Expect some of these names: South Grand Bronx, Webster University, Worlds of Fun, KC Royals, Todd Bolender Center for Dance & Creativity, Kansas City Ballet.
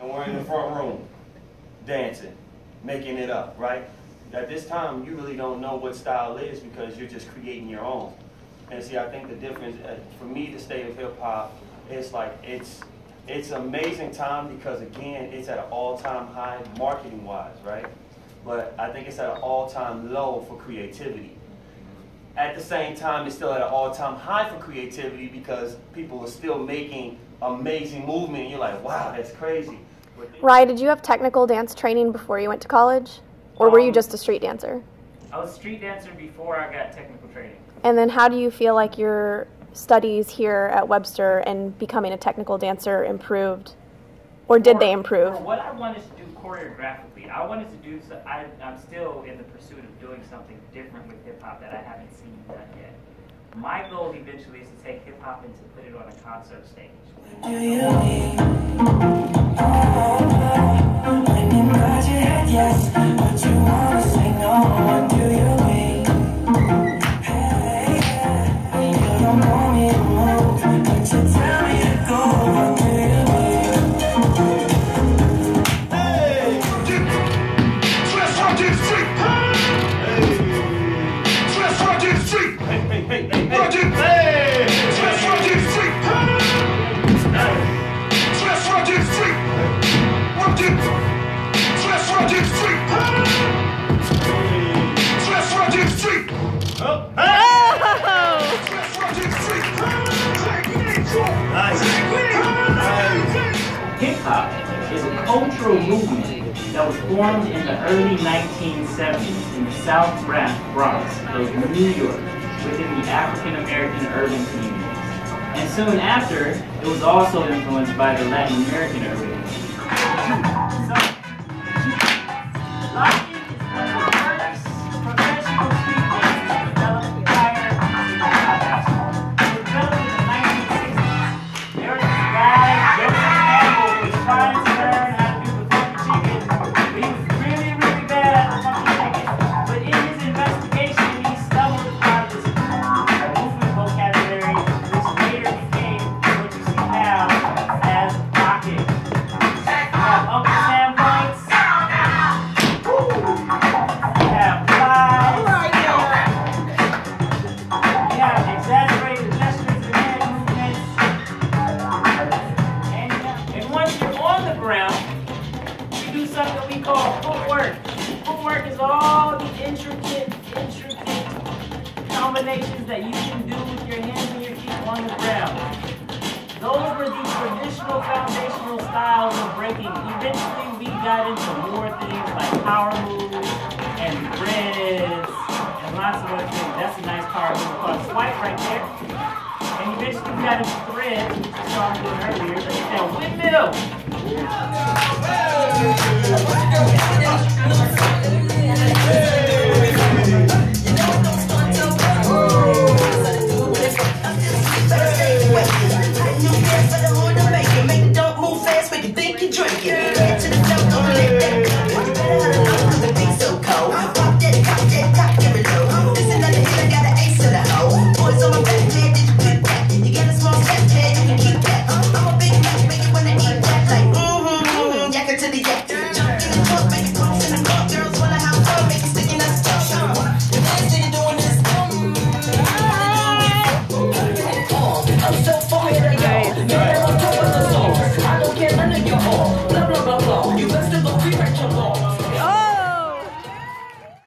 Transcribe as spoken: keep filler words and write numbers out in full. and we're in the front room dancing, making it up, right? At this time, you really don't know what style is because you're just creating your own. And see, I think the difference, uh, for me, the state of hip hop, it's like, it's, it's an amazing time because, again, it's at an all-time high marketing-wise, right? But I think it's at an all-time low for creativity. At the same time, it's still at an all-time high for creativity because people are still making amazing movement, and you're like, wow, that's crazy. Rye, did you have technical dance training before you went to college? Or were um, you just a street dancer? I was a street dancer before I got technical training. And then how do you feel like your studies here at Webster and becoming a technical dancer improved? Or did for, they improve? For what I wanted to do choreographically, I wanted to do, so I, I'm still in the pursuit of doing something different with hip-hop that I haven't seen done yet. My goal eventually is to take hip-hop and to put it on a concert stage. Do you need, oh, oh, oh, when you nod your head yes, but you wanna say no, what do you mean? Hey, yeah, you don't want me to move, but you tell me to go, what do you mean? Hey, dress on this street, hey, dress on this street, hey, hey, hey, hey, hey, hey, dress on this street, hey, dress on this street, what do you mean? Oh. Oh. Hip-hop is a cultural movement that was formed in the early nineteen seventies in the South Grand Bronx of New York within the African-American urban community. And soon after, it was also influenced by the Latin American urban community. So, I that you can do with your hands and your feet on the ground. Those were the traditional foundational styles of breaking. Eventually we got into more things like power moves and breads and lots of other things. That's a nice power move called swipe right there. And eventually we got into thread, which we saw doing earlier, but it's that windmill.